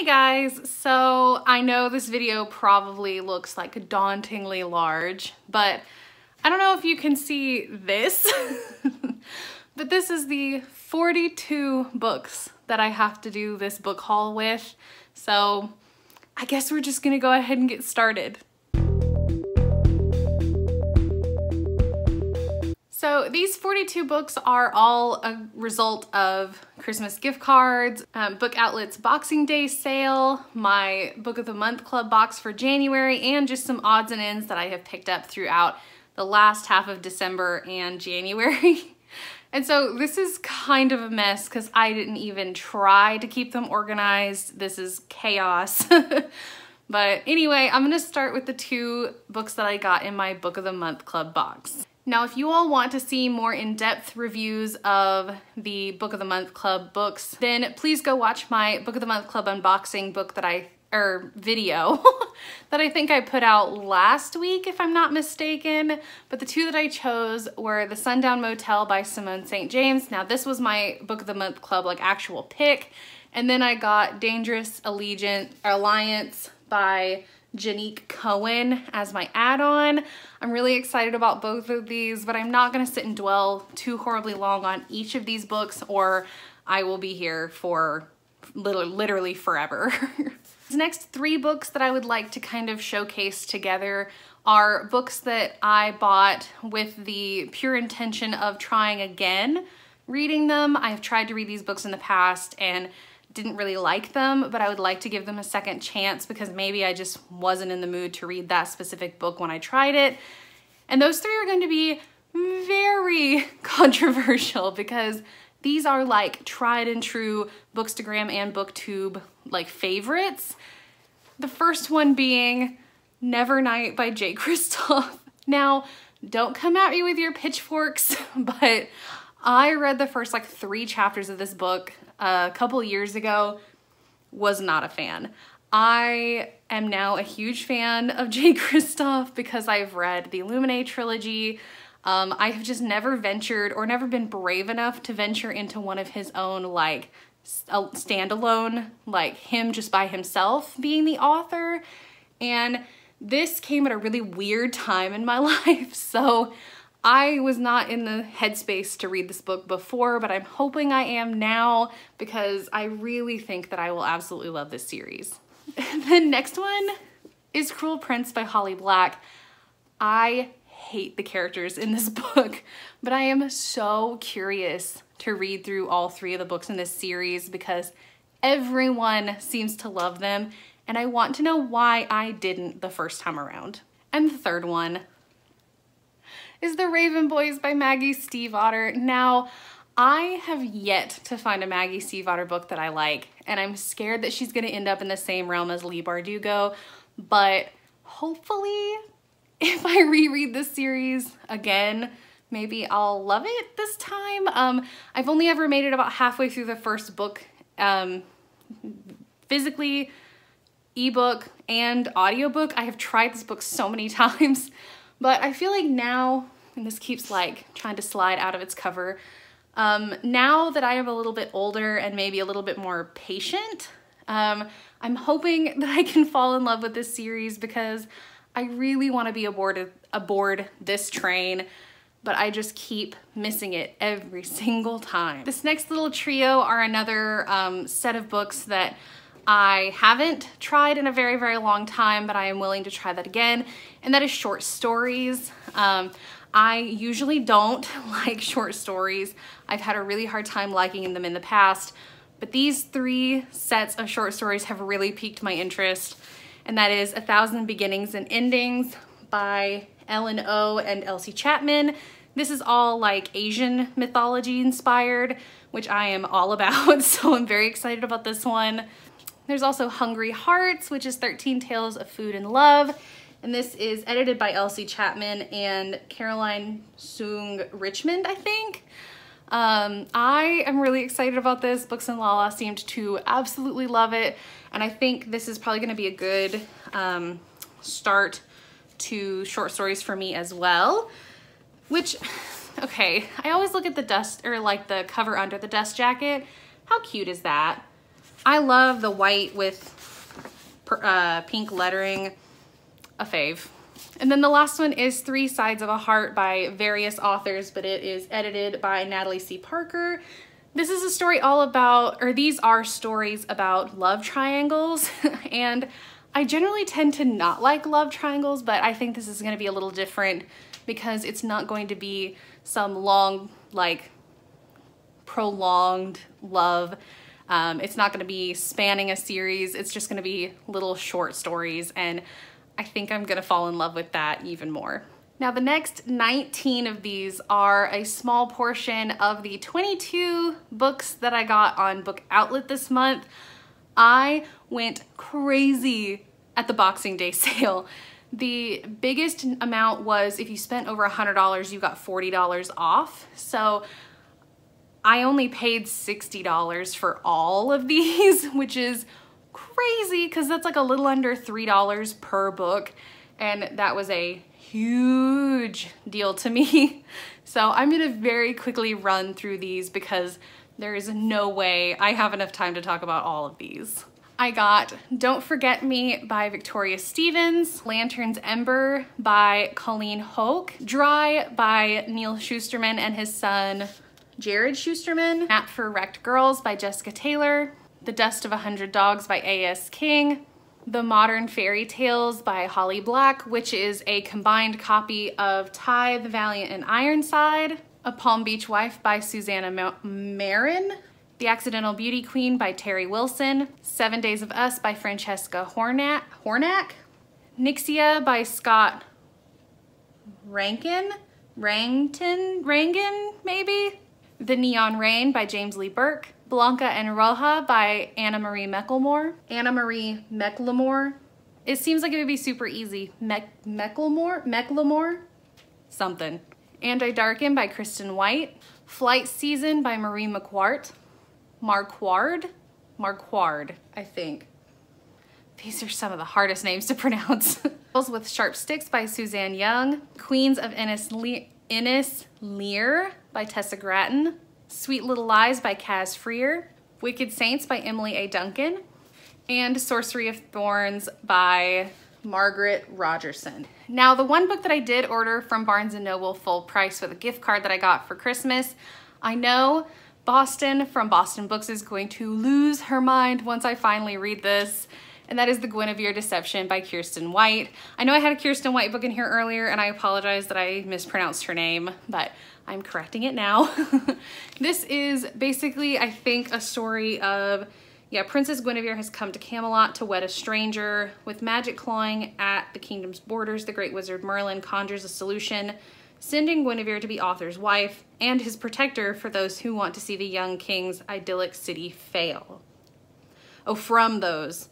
Hey guys, so I know this video probably looks like dauntingly large, but I don't know if you can see this, but this is the 42 books that I have to do this book haul with, so I guess we're just gonna go ahead and get started. So these 42 books are all a result of Christmas gift cards, Book Outlet's Boxing Day sale, my Book of the Month Club box for January, and just some odds and ends that I have picked up throughout the last half of December and January. And so this is kind of a mess because I didn't even try to keep them organized. This is chaos. But anyway, I'm gonna start with the two books that I got in my Book of the Month Club box. Now, if you all want to see more in-depth reviews of the Book of the Month Club books, then please go watch my Book of the Month Club unboxing book that video that I think I put out last week, if I'm not mistaken. But the two that I chose were The Sundown Motel by Simone St. James. Now, this was my Book of the Month Club like actual pick. And then I got Dangerous Alliance by Janique Cohen as my add-on. I'm really excited about both of these, but I'm not gonna sit and dwell too horribly long on each of these books or I will be here for literally forever. The next three books that I would like to kind of showcase together are books that I bought with the pure intention of trying again reading them. I've tried to read these books in the past and didn't really like them, but I would like to give them a second chance because maybe I just wasn't in the mood to read that specific book when I tried it. And those three are going to be very controversial because these are like tried and true Bookstagram and BookTube like favorites. The first one being Never Night by Jay Kristoff. Now, don't come at me with your pitchforks, but I read the first like three chapters of this book a couple years ago, was not a fan. I am now a huge fan of Jay Kristoff because I've read the Illuminae trilogy. I have just never ventured or never been brave enough to venture into one of his own like standalone, like him just by himself being the author. And this came at a really weird time in my life. So I was not in the headspace to read this book before, but I'm hoping I am now because I really think that I will absolutely love this series. The next one is Cruel Prince by Holly Black. I hate the characters in this book, but I am so curious to read through all three of the books in this series because everyone seems to love them, and I want to know why I didn't the first time around. And the third one is The Raven Boys by Maggie Stiefvater. Now, I have yet to find a Maggie Stiefvater book that I like, and I'm scared that she's gonna end up in the same realm as Leigh Bardugo, but hopefully if I reread this series again, maybe I'll love it this time. I've only ever made it about halfway through the first book physically, ebook, and audiobook. I have tried this book so many times. But I feel like now, and this keeps like trying to slide out of its cover, now that I am a little bit older and maybe a little bit more patient, I'm hoping that I can fall in love with this series because I really want to be aboard this train, but I just keep missing it every single time. This next little trio are another set of books that I haven't tried in a very, very long time, but I am willing to try that again, and that is short stories. I usually don't like short stories. I've had a really hard time liking them in the past, but these three sets of short stories have really piqued my interest, and that is A Thousand Beginnings and Endings by Ellen Oh and Elsie Chapman. This is all like Asian mythology inspired, which I am all about, so I'm very excited about this one. There's also Hungry Hearts, which is 13 Tales of Food and Love. And this is edited by Elsie Chapman and Caroline Soong Richmond, I think. I am really excited about this. Books and Lala seemed to absolutely love it. And I think this is probably gonna be a good start to short stories for me as well, which, okay. I always look at the dust, or like the cover under the dust jacket. How cute is that? I love the white with pink lettering, a fave. And then the last one is Three Sides of a Heart by various authors, but it is edited by Natalie C. Parker. This is a story all about, or these are stories about love triangles. And I generally tend to not like love triangles, but I think this is going to be a little different because it's not going to be some long, like, prolonged love. It's not going to be spanning a series. It's just going to be little short stories, and I think I'm gonna fall in love with that even more. Now the next 19 of these are a small portion of the 22 books that I got on Book Outlet this month. I went crazy at the Boxing Day sale. The biggest amount was if you spent over $100, you got $40 off. So I only paid $60 for all of these, which is crazy because that's like a little under $3 per book, and that was a huge deal to me. So I'm gonna very quickly run through these because there is no way I have enough time to talk about all of these. I got Don't Forget Me by Victoria Stevens, Lantern's Ember by Colleen Hoke, Dry by Neil Shusterman and his son Jared Shusterman, Map for Wrecked Girls by Jessica Taylor, The Dust of 100 Dogs by A.S. King, The Modern Fairy Tales by Holly Black, which is a combined copy of Ty the Valiant and Ironside, A Palm Beach Wife by Susanna M Marin, The Accidental Beauty Queen by Terry Wilson, 7 Days of Us by Francesca Hornack, Nixia by Scott Rankin, maybe? The Neon Rain by James Lee Burke, Blanca and Roja by Anna Marie Mecklemore. It seems like it would be super easy. Mecklemore? Something. And I Darken by Kristen White. Flight Season by Marie Marquard, I think. These are some of the hardest names to pronounce. Girls with Sharp Sticks by Suzanne Young. Queens of Innislear by Tessa Grattan. Sweet Little Lies by Kaz Freer, Wicked Saints by Emily A. Duncan, and Sorcery of Thorns by Margaret Rogerson. Now, the one book that I did order from Barnes & Noble full price with a gift card that I got for Christmas, I know Boston from Boston Books is going to lose her mind once I finally read this, and that is The Guinevere Deception by Kirsten White. I know I had a Kirsten White book in here earlier, and I apologize that I mispronounced her name, but I'm correcting it now. This is basically, I think, a story of, Princess Guinevere has come to Camelot to wed a stranger. With magic clawing at the kingdom's borders, the great wizard Merlin conjures a solution, sending Guinevere to be Arthur's wife and his protector for those who want to see the young king's idyllic city fail. Oh, from those.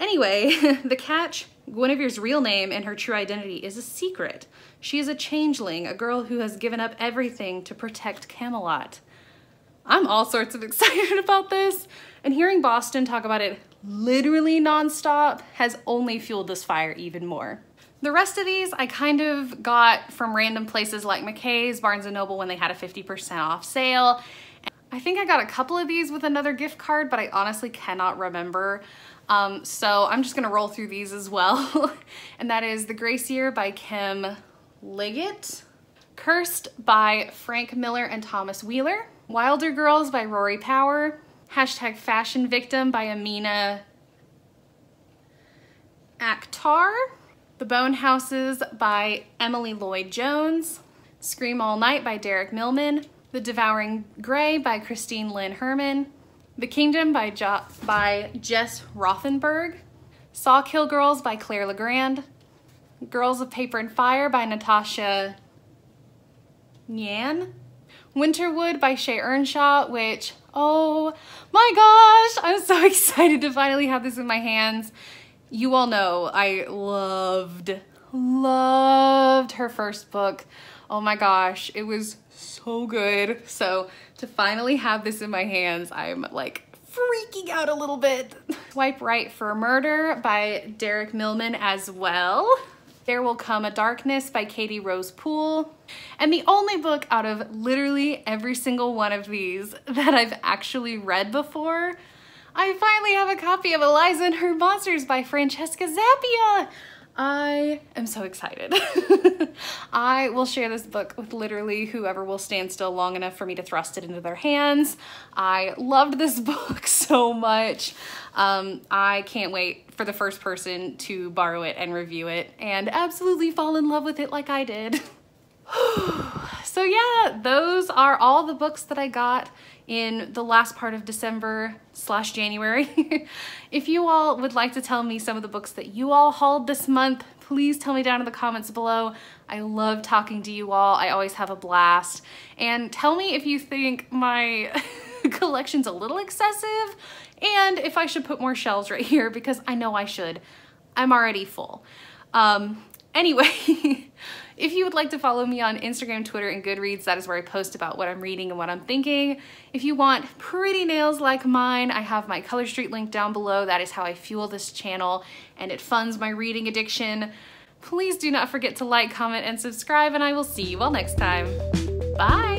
Anyway, the catch, Guinevere's real name and her true identity is a secret. She is a changeling, a girl who has given up everything to protect Camelot. I'm all sorts of excited about this, and hearing Boston talk about it literally nonstop has only fueled this fire even more. The rest of these I kind of got from random places like McKay's, Barnes & Noble when they had a 50% off sale. I think I got a couple of these with another gift card, but I honestly cannot remember. So I'm just gonna roll through these as well. And that is The Gracier by Kim Liggett, Cursed by Frank Miller and Thomas Wheeler, Wilder Girls by Rory Power, Hashtag Fashion Victim by Amina Akhtar, The Bone Houses by Emily Lloyd-Jones, Scream All Night by Derek Millman, The Devouring Grey by Christine Lynn Herman, The Kingdom by Jess Rothenberg, Sawkill Girls by Claire LeGrand, Girls of Paper and Fire by Natasha Nyan, Winterwood by Shay Earnshaw, which, oh my gosh, I'm so excited to finally have this in my hands. You all know I loved her first book. Oh my gosh, it was so good. So to finally have this in my hands, I'm like freaking out a little bit. Swipe Right for Murder by Derek Millman as well. There Will Come a Darkness by Katie Rose Poole. And the only book out of literally every single one of these that I've actually read before, I finally have a copy of Eliza and Her Monsters by Francesca Zappia. I am so excited. I will share this book with literally whoever will stand still long enough for me to thrust it into their hands. I loved this book so much. I can't wait for the first person to borrow it and review it and absolutely fall in love with it like I did. So yeah, those are all the books that I got in the last part of December/January. If you all would like to tell me some of the books that you all hauled this month, please tell me down in the comments below. I love talking to you all. I always have a blast. And tell me if you think my collection's a little excessive and if I should put more shelves right here, because I know I should. I'm already full. Anyway, if you would like to follow me on Instagram, Twitter, and Goodreads, that is where I post about what I'm reading and what I'm thinking. If you want pretty nails like mine, I have my Color Street link down below. That is how I fuel this channel, and it funds my reading addiction. Please do not forget to like, comment, and subscribe, and I will see you all next time. Bye!